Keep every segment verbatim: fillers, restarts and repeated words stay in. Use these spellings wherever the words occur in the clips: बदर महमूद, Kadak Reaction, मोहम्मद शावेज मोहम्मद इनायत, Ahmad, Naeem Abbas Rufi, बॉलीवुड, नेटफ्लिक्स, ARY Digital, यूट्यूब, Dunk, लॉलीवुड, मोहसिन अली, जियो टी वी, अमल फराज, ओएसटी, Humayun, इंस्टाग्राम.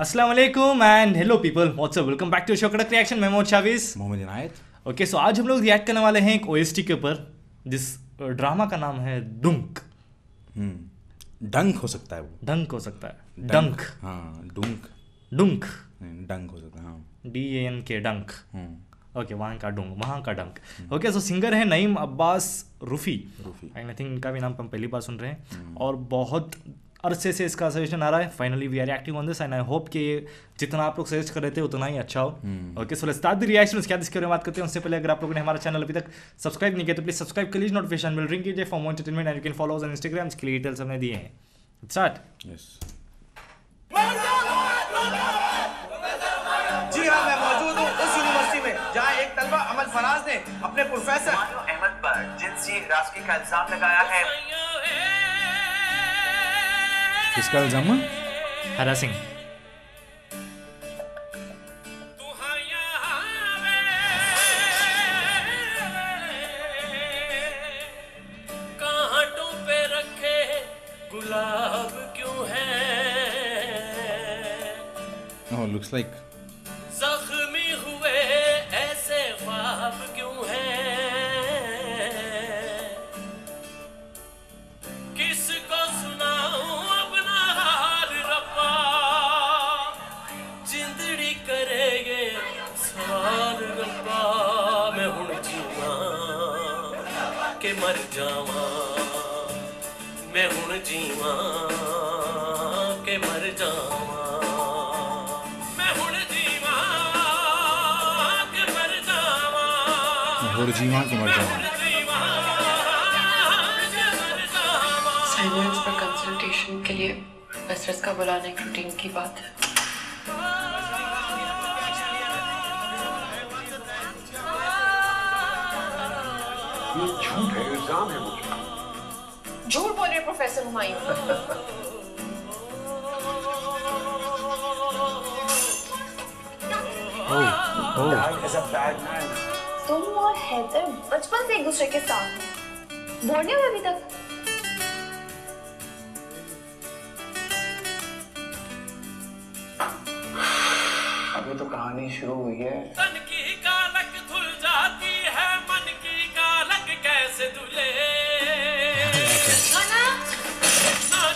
अस्सलाम वालेकुम and hello people, what's up, welcome back to show कड़क रिएक्शन। मैं मोहम्मद शावेज मोहम्मद इनायत। ओके, सो आज हम लोग रिएक्ट करने वाले हैं एक ओएसटी के ऊपर जिस ड्रामा का नाम है डंक। डंक हो सकता है, वो डंक हो सकता है, डंक, हाँ डंक, डंक डंक हो सकता है, हाँ डी ए एन के डंक। ओके, वहाँ का डंक, वहाँ का डंक। ओके, सो सिंगर है नईम अब्बास रूफी, आई थिंक इनका भी नाम हम पहली बार सुन रहे हैं और बहुत अरसे से इसका सजेशन आ रहा है। Finally we are active on this and I hope कि जितना आप लोग सजेस्ट कर रहे थे उतना ही अच्छा हो। Okay, so let's start the reaction. उसके बाद इसके बारे में बात करते हैं। उससे पहले अगर आप लोगों ने हमारा चैनल अभी तक सब्सक्राइब नहीं किया तो प्लीज सब्सक्राइब कर लीजिए, नोटिफिकेशन बेल रिंग कीजिए for more entertainment and you can follow us on इंस्टाग्राम। इसके लिए डिटेल्स हमने दिए हैं। स्टार्ट। यस जी हां, मैं मौजूद हूं उस यूनिवर्सिटी में जहां एक तलबा अमल फराज ने अपने प्रोफेसर अहमद पर जिनसी हिरासत का इल्जाम लगाया है। किसका इल्जाम? हरासिंग। कांटों पे रखे गुलाब क्यों है? Oh, looks like. जख्मी हुए ऐसे ख्वाब क्यों है? किसको सुनाऊं? के मर जावा मैं हुन जीवा के मर जावा मैं हुन जीवा के मर जावा हुन जीवा के मर जावा। साइलेंस पर कंसल्टेशन के लिए प्रोफेसर का बुलाना एक रूटीन की बात है। ये झूठ है, इल्जाम है, मुझे झूठ बोल रहे professor Humayun. Oh oh, is a bad man. तुम और हैदर बचपन से एक दूसरे के साथ बोलने में अभी तक। अभी तो कहानी शुरू हुई है। तन की कालक धुल जाती है, मन की कैसे दुले ना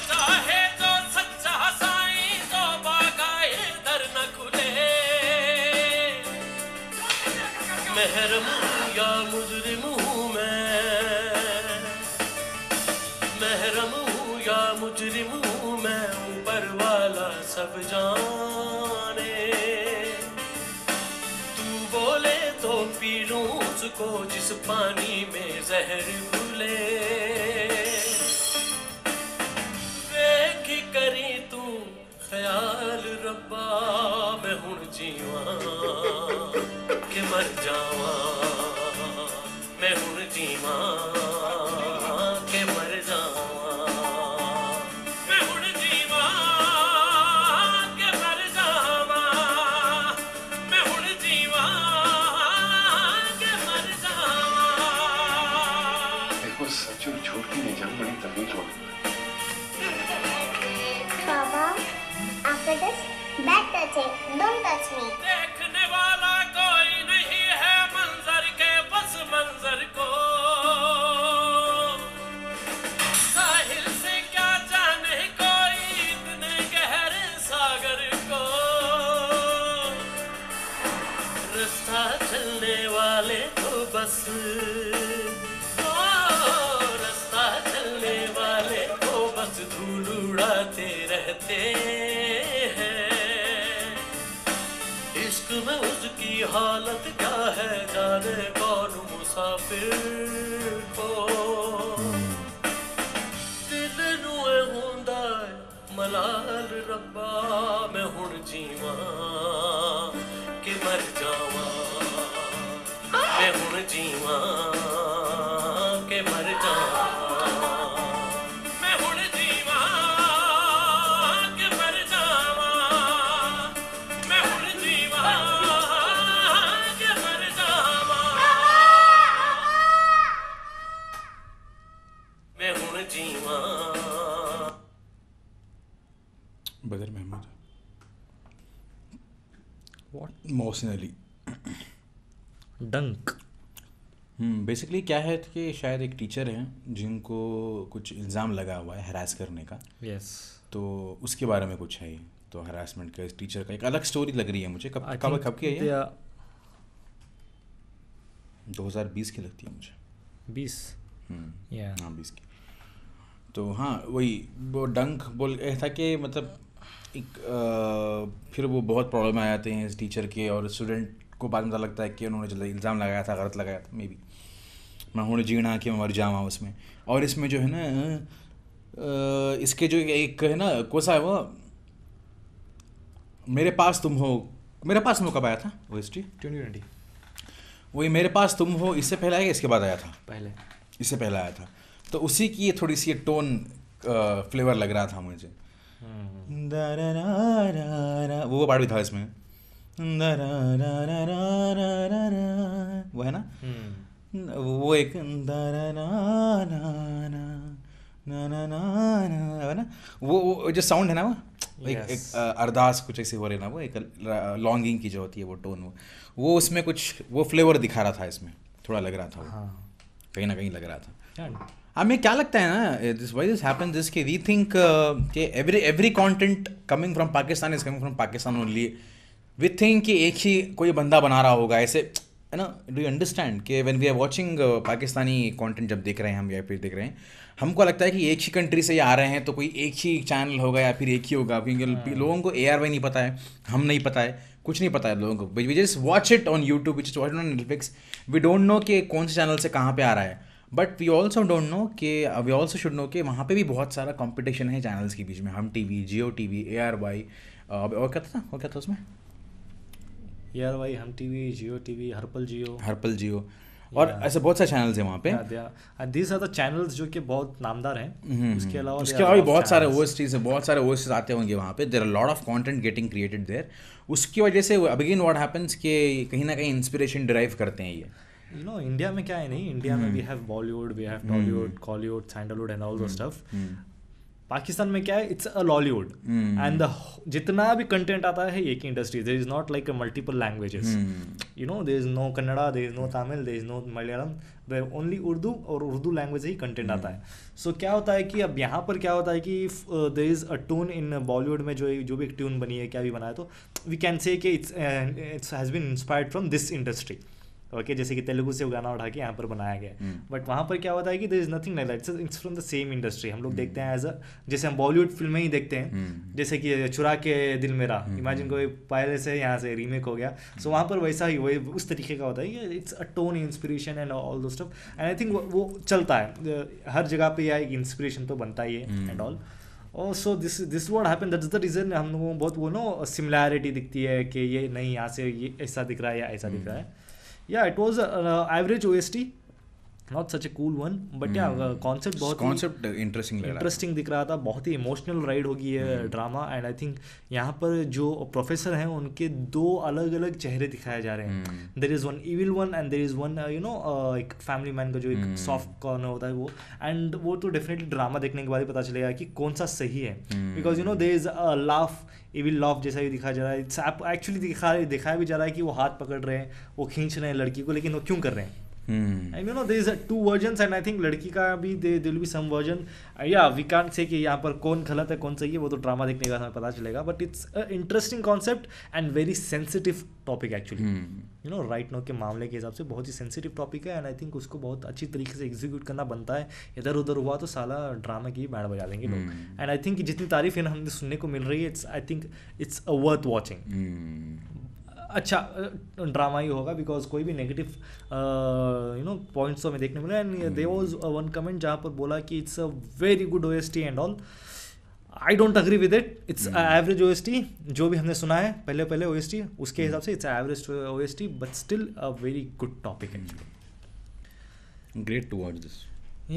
चाहे तो सच्चा साई तो बागाए दर न खुले। मेहरम या मुजरिम हूँ मैं, मेहरम या मुजरिम हूँ मैं, ऊपर वाला सब जाने। तू बोले तो पी लूँ उसको जिस पानी में जहर भूले। देख करी तू ख्याल रब्बा मैं हुन जीवा के मर जावा मैं हुन जीवा के मर जावा मैं हुन जीवा के मर जावा मैं हुन जीवा के मर जावा। देखो सच और झूठ की निजात बड़ी तमीज होती। बाबा after this back touching don't touch me. देखने वाला कोई नहीं है मंजर के, बस मंजर को साहिल से क्या जाने कोई इतने गहरे सागर को। रास्ता चलने वाले तो बस ओ, रास्ता चलने वाले तो बस धूल उड़ाते रहते हैं। इश्क में उसकी हालत क्या है, जाने कौन मुसाफिर को। मलाल रब्बा मैं हुन जीवा के मर जावा मैं हुन जीवा के मर जावा मैं हुन जीवा के मर जावा मैं हुन जीवा के मर जावा मैं हुन जीवा। बदर महमूद व्हाट मोहसिन अली डंक। बेसिकली क्या है कि शायद एक टीचर हैं जिनको कुछ इल्ज़ाम लगा हुआ है हरास करने का। यस, तो उसके बारे में कुछ है ये, तो हरासमेंट का टीचर का एक अलग स्टोरी लग रही है मुझे। कब कब कब की है ये? दो हज़ार बीस की लगती है मुझे। बीस? या हाँ बीस की। तो हाँ वही वो डंक बोल था कि मतलब एक आ, फिर वो बहुत प्रॉब्लम आ जाते हैं इस टीचर के, और स्टूडेंट को बाद में लगता है कि उन्होंने इल्ज़ाम लगाया था, गलत लगाया था, मे बी मैं उन्होंने जीना कि मैं मर जाऊँ उसमें। और इसमें जो है ना इसके जो एक है ना कोसा है वो मेरे पास तुम हो, मेरे पास तुम कब आया था वो हिस्ट्री ट्वेंटी ट्वेंटी? वही मेरे पास तुम हो इससे पहले आया, इसके बाद आया था? पहले, इससे पहले आया था। तो उसी की थोड़ी सी टोन फ्लेवर लग रहा था मुझे। वो पार्ट भी था इसमें, वो है ना वो एक है ना वो जो साउंड है ना वो एक, yes. एक अरदास कुछ ऐसे हो रहे ना, वो एक लॉन्गिंग की जो होती है वो टोन, वो वो उसमें कुछ वो फ्लेवर दिखा रहा था इसमें, थोड़ा लग रहा था वो। हाँ. कहीं ना कहीं लग रहा था। हमें क्या लगता है ना this why this happens this कि वी थिंक कि every every content coming from Pakistan is coming from Pakistan only. We think कि एक ही कोई बंदा बना रहा होगा ऐसे, है ना? डू यू अंडरस्टैंड कि when we are watching Pakistani content जब देख रहे हैं हम या फिर देख रहे हैं, हमको लगता है कि एक ही कंट्री से ये आ रहे हैं तो कोई एक ही चैनल होगा या फिर एक ही होगा, क्योंकि लोगों को ए आर वाई नहीं पता है, हम नहीं पता है, कुछ नहीं पता है लोगों को। We just watch it on यूट्यूब, we just watch it on नेटफ्लिक्स, we don't know कि कौन से चैनल से कहाँ पे आ रहा है। But we also don't know कि वी ऑल्सो शुड नो कि वहाँ पे भी बहुत सारा कॉम्पिटिशन है चैनल्स के बीच में। Hum T V, जियो टी वी, A R Y, और क्या था और क्या था उसमें? A R Y, Hum T V, जियो टी वी, हर्पल जियो, हर्पल जियो और yeah. ऐसे बहुत सारे चैनल्स हैं वहाँ पे। दीज आर द चैनल्स जो कि बहुत नामदार हैं। उसके अलावा उसके अलावा भी बहुत सारे ओएसटीज हैं, बहुत सारे ओएसटीज आते होंगे वहाँ पे। There are lot of content getting created there. उसकी वजह से अगेन व्हाट हैपेंस कि कहीं ना कहीं इंस्पिरेशन डिराइव करते हैं ये। You know, इंडिया में क्या है, नहीं इंडिया में we have बॉलीवुड, we have Tollywood, Kollywood, Sandalwood and all the stuff. Pakistan में क्या है, इट्स अ लॉलीवुड एंड जितना भी कंटेंट आता है एक ही industry. There is not like multiple languages, you know, there is no Kannada, there is no Tamil, there is no Malayalam, there only Urdu, और उर्दू लैंग्वेज ही कंटेंट आता है। सो क्या होता है कि अब यहाँ पर क्या होता है कि there is a tone in बॉलीवुड में, जो जो भी एक ट्यून बनी है, क्या भी बना है, तो वी कैन से कि it's it's has been inspired from this industry. Okay, जैसे कि तेलुगु से गाना उठा के यहाँ पर बनाया गया। बट वहाँ पर क्या होता है कि there is nothing like that, it's from the same industry. हम लोग देखते हैं एज अ, जैसे हम बॉलीवुड फिल्में ही देखते हैं, जैसे कि चुरा के दिल मेरा, इमेजिन कोई पहले से यहाँ से रीमेक हो गया। सो वहाँ पर वैसा ही वही उस तरीके का होता है। It's a tone inspiration and all दो स्टफ, एंड आई थिंक वो चलता है हर जगह पर। यह एक इंस्पिरेशन तो बनता ही है and all. So this this what happened, that's the reason. हम लोगों को बहुत वो नो सिमिलैरिटी दिखती है कि ये नहीं यहाँ से ये ऐसा दिख रहा है या ऐसा दिख रहा है। Yeah, it was an uh, average O S T, not such a cool one, but mm. yeah, uh, concept बहुत concept interesting लग रहा, interesting दिख रहा था। बहुत ही emotional ride होगी ये ड्रामा। एंड आई थिंक यहाँ पर जो प्रोफेसर हैं उनके दो अलग अलग चेहरे दिखाए जा रहे हैं। There is one evil one and there is one you know एक फैमिली मैन का जो एक सॉफ्ट कॉर्नर होता है वो, एंड वो तो डेफिनेटली ड्रामा देखने के बाद ही पता चलेगा कि कौन सा सही है। Because you know there is a laugh evil laugh जैसा भी दिखाया जा रहा है। इट्स एक्चुअली दिखा दिखाया भी जा रहा है कि वो हाथ पकड़ रहे हैं, वो खींच रहे हैं लड़की को, लेकिन वो क्यों कर रहे हैं। And you know there is two versions, and I think लड़की का भी there will be some version. या वी कांट से कि यहाँ पर कौन गलत है कौन सही है, वो तो ड्रामा देखने का समय पता चलेगा। But it's a interesting concept and very sensitive topic actually. You know right now के मामले के हिसाब से बहुत ही सेंसिटिव टॉपिक है, एंड आई थिंक उसको बहुत अच्छी तरीके से एग्जीक्यूट करना बनता है। इधर उधर हुआ तो साला ड्रामा की बैंड बजा देंगे लोग। एंड आई थिंक जितनी तारीफ है हमें सुनने को मिल रही है, it's I think it's a worth watching. अच्छा ड्रामा ही होगा, बिकॉज कोई भी नेगेटिव यू नो पॉइंट्स तो हमें देखने मिले। And there was one comment जहाँ पर बोला कि it's a very good ओएसटी and all. I don't agree with it, it's average ओएसटी। जो भी हमने सुना है पहले पहले ओएसटी, उसके हिसाब से it's average ओएसटी, but still a very good topic actually. Great to watch this.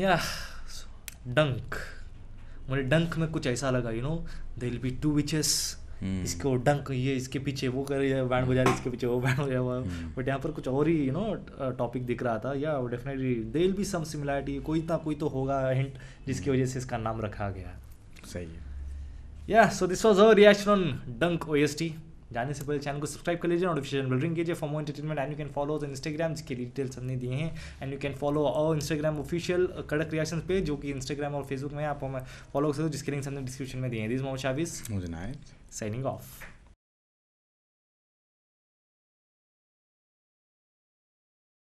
या डंक, मुझे डंक में कुछ ऐसा लगा, you know there will be two witches, इसको डंक, ये इसके पीछे वो कर रही है बैंड बजा रही, इसके पीछे वो बैंड बजा हुआ। बट यहाँ पर कुछ और ही यू नो टॉपिक दिख रहा था। या definitely there will be some similarity, कोई ना कोई तो होगा हिंट, जिसकी वजह से इसका नाम रखा गया। सही है। या so this was our reaction on डंक ओएसटी। जाने से पहले चैनल को सब्सक्राइब कर लीजिए, नोटिफिकेशन बेल रिंग कीजिए for more entertainment and you can follow the इंस्टाग्राम जिसके डिटेल्स हमने दिए हैं एंड यू कैन फॉलो और इंस्टाग्राम ऑफिशियल कड़क रिएक्शन पे जो कि इंस्टाग्राम और फेसबुक में आप हमें फॉलो कर सकते हो जिसके लिंक्स हमने डिस्क्रिप्शन में दिए हैं। This मोहम्मद शावेज मोहम्मद इनायत signing of.